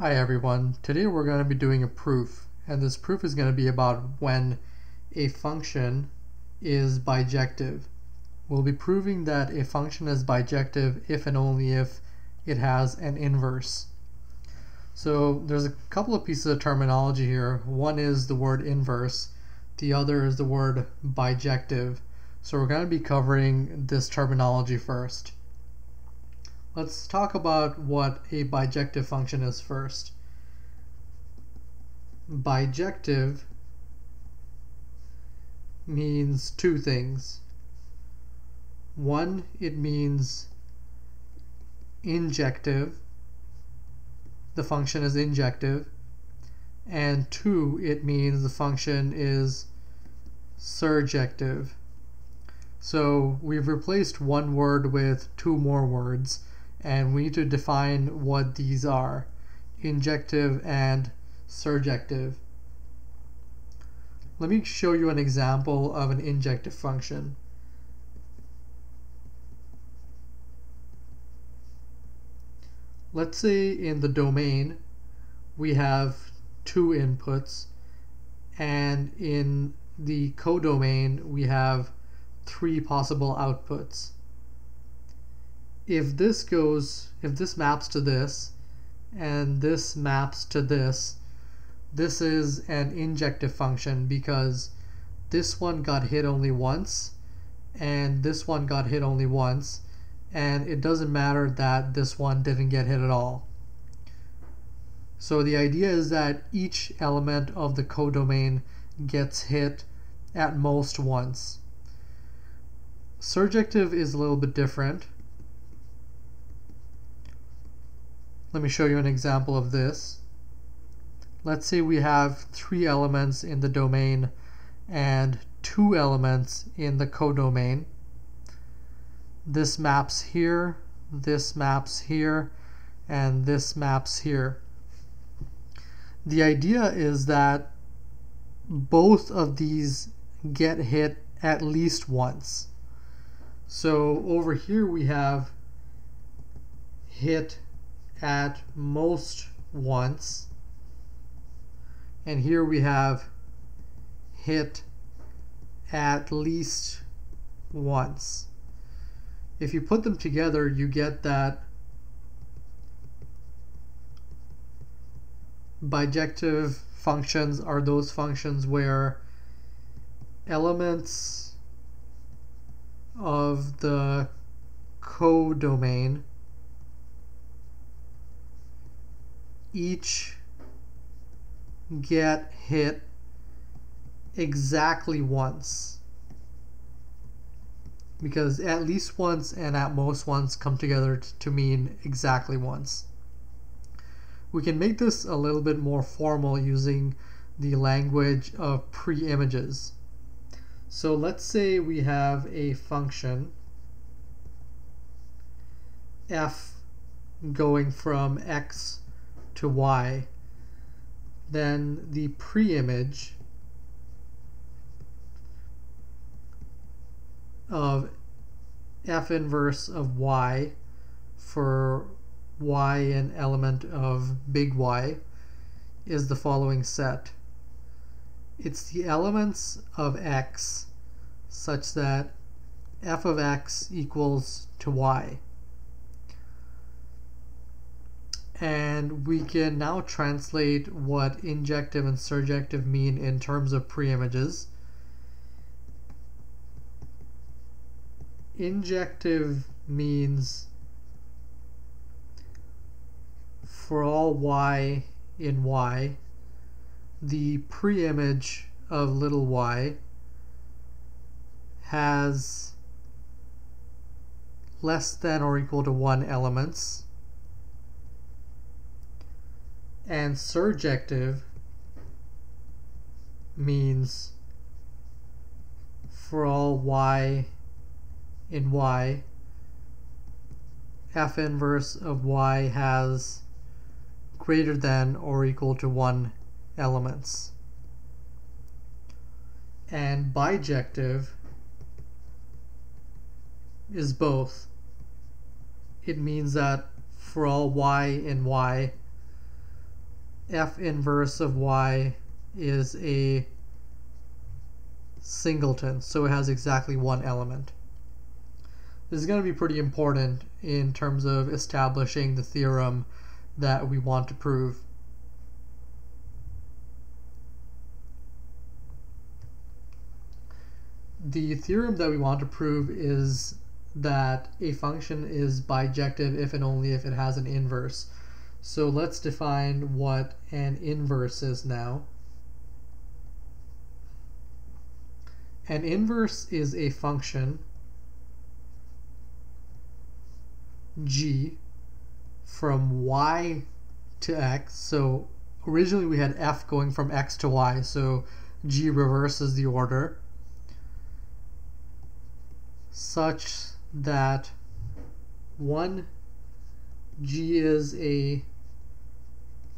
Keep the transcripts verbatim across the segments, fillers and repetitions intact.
Hi everyone, today we're going to be doing a proof, and this proof is going to be about when a function is bijective. We'll be proving that a function is bijective if and only if it has an inverse. So there's a couple of pieces of terminology here. One is the word inverse, the other is the word bijective. So we're going to be covering this terminology first. Let's talk about what a bijective function is first. Bijective means two things. One, it means injective. The function is injective. And two, it means the function is surjective. So we've replaced one word with two more words, and we need to define what these are, injective and surjective. Let me show you an example of an injective function. Let's say in the domain we have two inputs, and in the codomain we have three possible outputs. If this goes, if this maps to this, and this maps to this, this is an injective function because this one got hit only once, and this one got hit only once, and it doesn't matter that this one didn't get hit at all. So the idea is that each element of the codomain gets hit at most once. Surjective is a little bit different. Let me show you an example of this. Let's say we have three elements in the domain and two elements in the codomain. This maps here, this maps here, and this maps here. The idea is that both of these get hit at least once. So over here we have hit at most once, and here we have hit at least once. If you put them together, you get that bijective functions are those functions where elements of the codomain each get hit exactly once, because at least once and at most once come together to mean exactly once. We can make this a little bit more formal using the language of pre-images. So let's say we have a function f going from x to y, then the preimage of f inverse of y for y an element of big Y is the following set. It's the elements of x such that f of x equals to y. And we can now translate what injective and surjective mean in terms of preimages. Injective means for all y in y, the preimage of little y has less than or equal to one elements. And surjective means for all y in y, f inverse of y has greater than or equal to one elements. And bijective is both. It means that for all y in y, f inverse of y is a singleton, so it has exactly one element. This is going to be pretty important in terms of establishing the theorem that we want to prove. The theorem that we want to prove is that a function is bijective if and only if it has an inverse. So let's define what an inverse is now. An inverse is a function g from y to x. So originally we had f going from x to y, so g reverses the order, such that one, g is a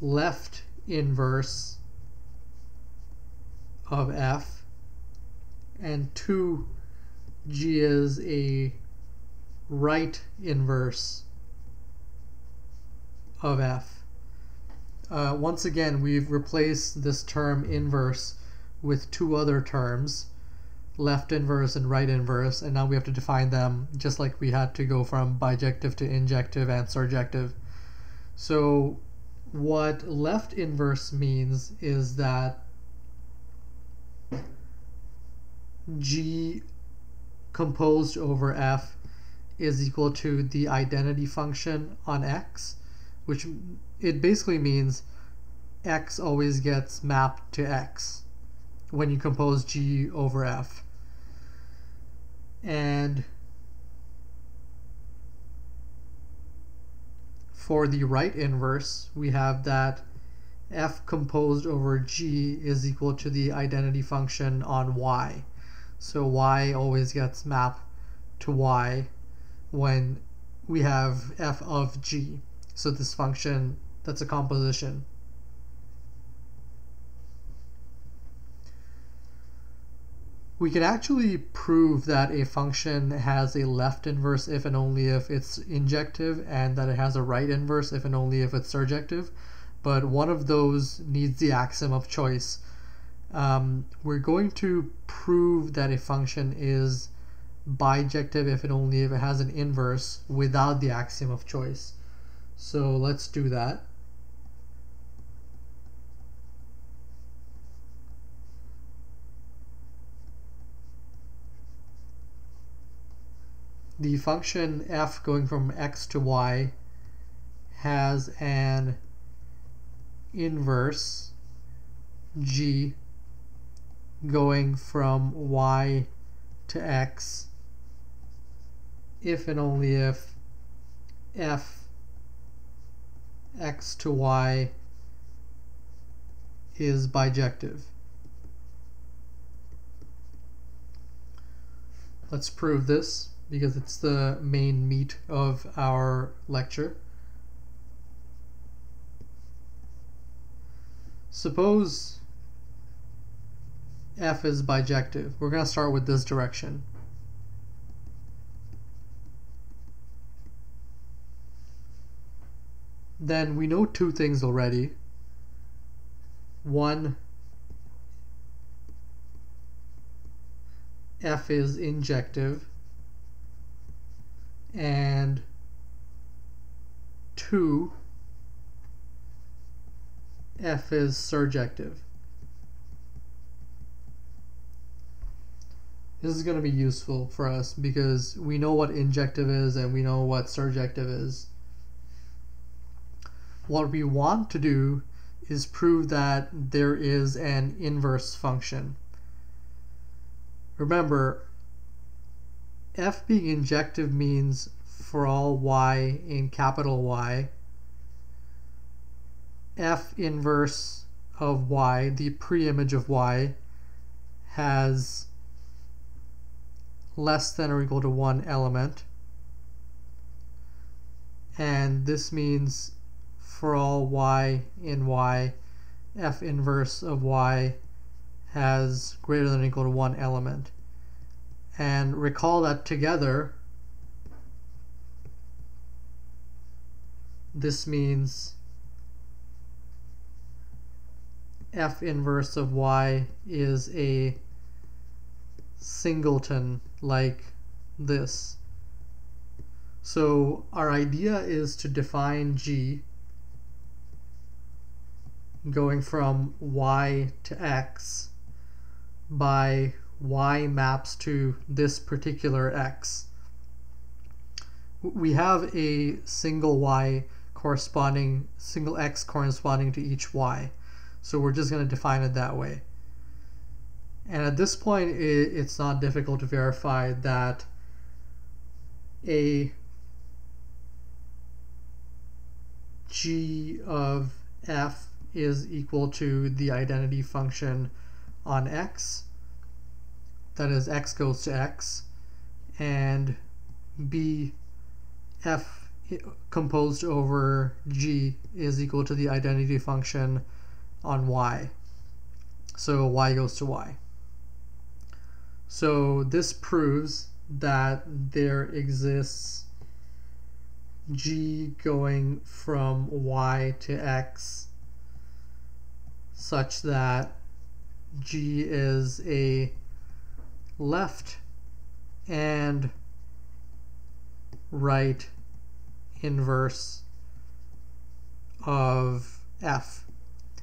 left inverse of f, and two, g is a right inverse of f. Uh, once again, we've replaced this term inverse with two other terms, left inverse and right inverse, and now we have to define them just like we had to go from bijective to injective and surjective. So what left inverse means is that g composed over f is equal to the identity function on x, which it basically means x always gets mapped to x when you compose g over f. And for the right inverse, we have that f composed over g is equal to the identity function on y. So y always gets mapped to y when we have f of g. So this function, that's a composition. We can actually prove that a function has a left inverse if and only if it's injective, and that it has a right inverse if and only if it's surjective, but one of those needs the axiom of choice. Um, we're going to prove that a function is bijective if and only if it has an inverse without the axiom of choice. So let's do that. The function f going from x to y has an inverse g going from y to x if and only if f x to y is bijective. Let's prove this, because it's the main meat of our lecture. Suppose f is bijective. We're going to start with this direction. Then we know two things already. One, f is injective, and two, f is surjective. This is going to be useful for us because we know what injective is and we know what surjective is. What we want to do is prove that there is an inverse function. Remember, f being injective means for all y in capital Y, f inverse of y, the preimage of y, has less than or equal to one element, and this means for all y in y, f inverse of y has greater than or equal to one element. And recall that together, this means f inverse of y is a singleton like this. So our idea is to define g going from y to x by y maps to this particular x. We have a single y corresponding, single x corresponding to each y. So we're just going to define it that way. And at this point, it, it's not difficult to verify that a g of f is equal to the identity function on x, that is x goes to x, and b f composed over g is equal to the identity function on y, so y goes to y. So this proves that there exists g going from y to x such that g is a left and right inverse of f,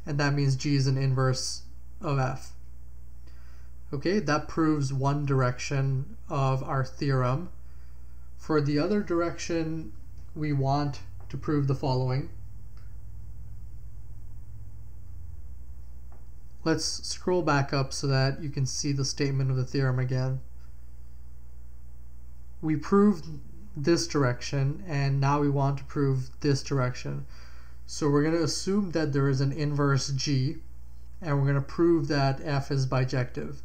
and that means g is an inverse of f. Okay, that proves one direction of our theorem. For the other direction, we want to prove the following. Let's scroll back up so that you can see the statement of the theorem again. We proved this direction, and now we want to prove this direction. So we're going to assume that there is an inverse g, and we're going to prove that f is bijective.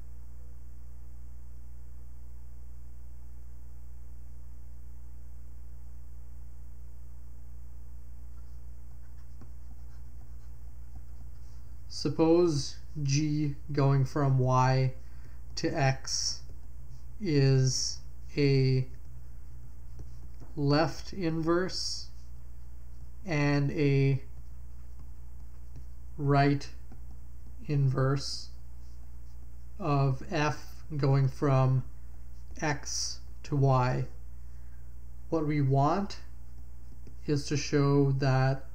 Suppose g going from y to x is a left inverse and a right inverse of f going from x to y. What we want is to show that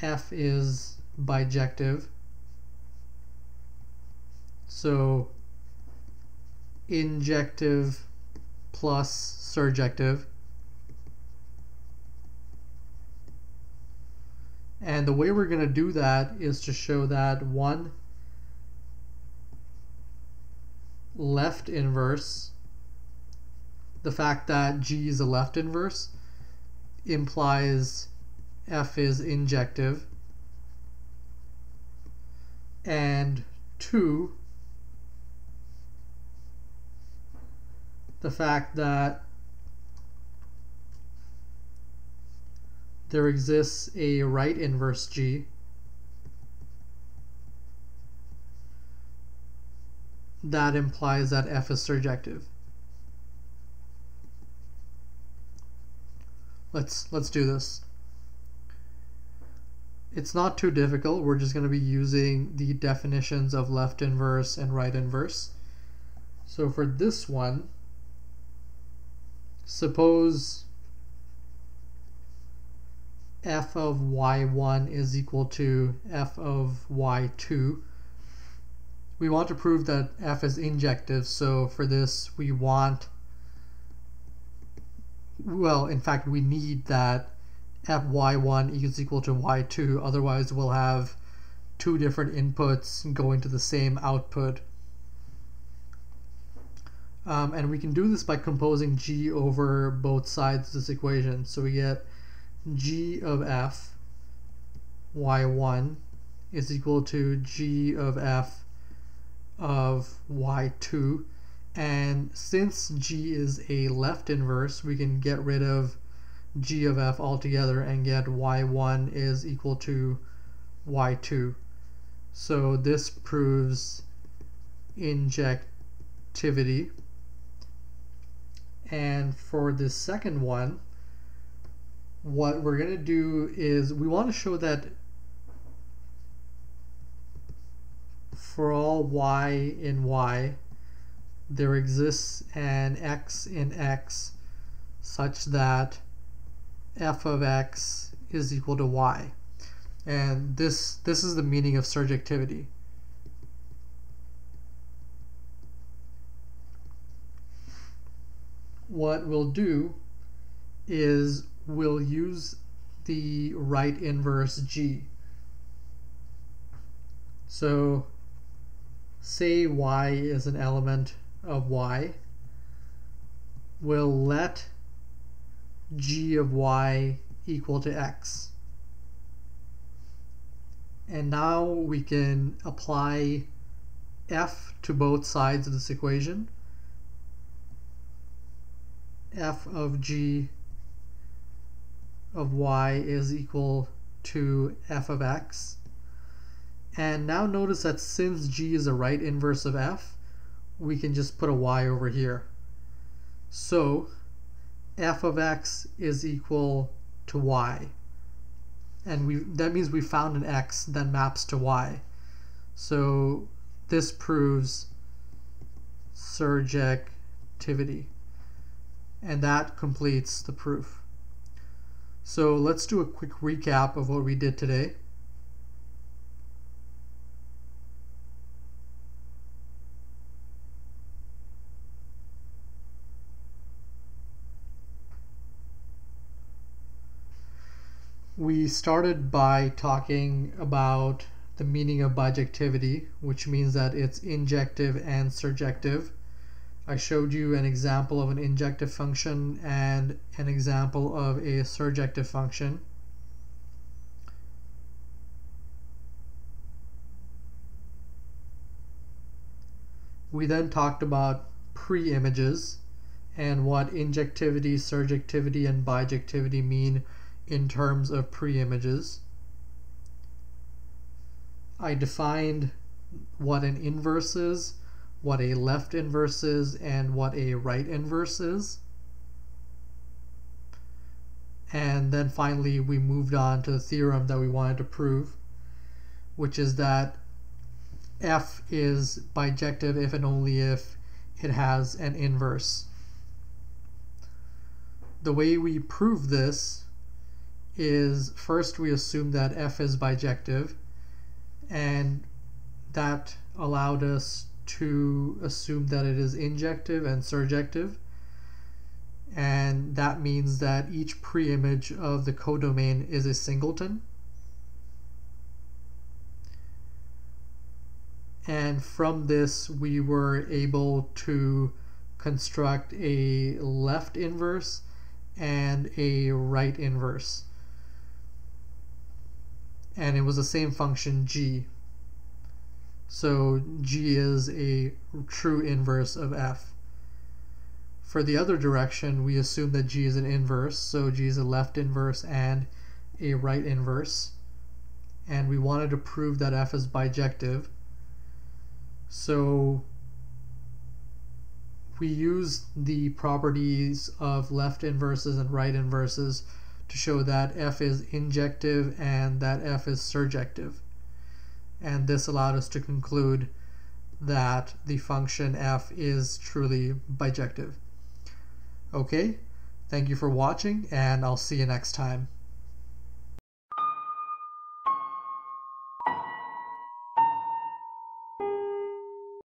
f is bijective. So injective plus surjective. And the way we're going to do that is to show that one left inverse, the fact that g is a left inverse implies f is injective, and two, the fact that there exists a right inverse g that implies that f is surjective. Let's let's do this. It's not too difficult. We're just going to be using the definitions of left inverse and right inverse. So for this one, suppose f of y one is equal to f of y two. We want to prove that f is injective, so for this we want, well, in fact we need that f y one is equal to y two, otherwise we'll have two different inputs going to the same output. Um, and we can do this by composing g over both sides of this equation, so we get g of f y one is equal to g of f of y two, and since g is a left inverse, we can get rid of g of f altogether and get y one is equal to y two. So this proves injectivity. And for the second one, what we're going to do is we want to show that for all y in y, there exists an x in x such that f of x is equal to y. And this this is the meaning of surjectivity. What we'll do is we'll use the right inverse g. So say y is an element of y, we'll let g of y equal to x. And now we can apply f to both sides of this equation. F of g of y is equal to f of x. And now notice that since g is a right inverse of f, we can just put a y over here. So f of x is equal to y. And we that means we found an x that maps to y. So this proves surjectivity. And that completes the proof. So let's do a quick recap of what we did today. We started by talking about the meaning of bijectivity, which means that it's injective and surjective. I showed you an example of an injective function and an example of a surjective function. We then talked about preimages and what injectivity, surjectivity, and bijectivity mean in terms of preimages. I defined what an inverse is, what a left inverse is, and what a right inverse is. And then finally we moved on to the theorem that we wanted to prove, which is that f is bijective if and only if it has an inverse. The way we prove this is, first we assume that f is bijective, and that allowed us to assume that it is injective and surjective, and that means that each preimage of the codomain is a singleton. And from this we were able to construct a left inverse and a right inverse, and it was the same function g. So g is a true inverse of f. For the other direction, we assume that g is an inverse, so g is a left inverse and a right inverse. And we wanted to prove that f is bijective. So we use the properties of left inverses and right inverses to show that f is injective and that f is surjective. And this allowed us to conclude that the function f is truly bijective. Okay, thank you for watching, and I'll see you next time.